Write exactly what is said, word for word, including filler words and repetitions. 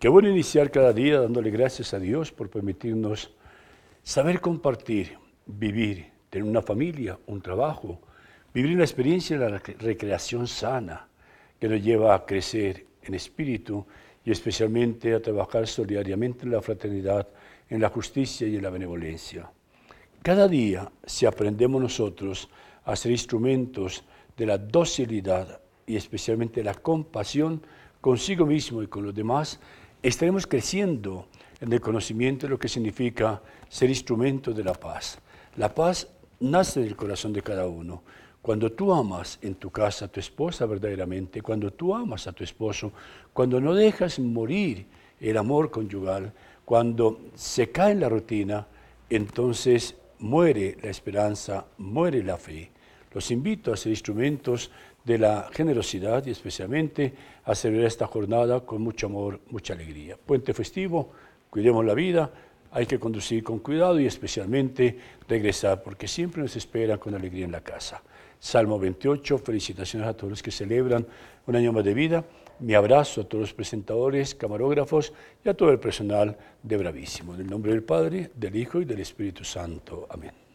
Qué bueno iniciar cada día dándole gracias a Dios por permitirnos saber compartir, vivir, tener una familia, un trabajo, vivir una experiencia de la recreación sana que nos lleva a crecer en espíritu y especialmente a trabajar solidariamente en la fraternidad, en la justicia y en la benevolencia. Cada día, si aprendemos nosotros a ser instrumentos de la docilidad y especialmente la compasión consigo mismo y con los demás, estaremos creciendo en el conocimiento de lo que significa ser instrumento de la paz. La paz nace del corazón de cada uno. Cuando tú amas en tu casa a tu esposa verdaderamente, cuando tú amas a tu esposo, cuando no dejas morir el amor conyugal, cuando se cae en la rutina, entonces muere la esperanza, muere la fe. Los invito a ser instrumentos de la generosidad y especialmente a celebrar esta jornada con mucho amor, mucha alegría. Puente festivo, cuidemos la vida. Hay que conducir con cuidado y especialmente regresar, porque siempre nos espera con alegría en la casa. Salmo veintiocho, felicitaciones a todos los que celebran un año más de vida. Mi abrazo a todos los presentadores, camarógrafos y a todo el personal de Bravísimo. En el nombre del Padre, del Hijo y del Espíritu Santo. Amén.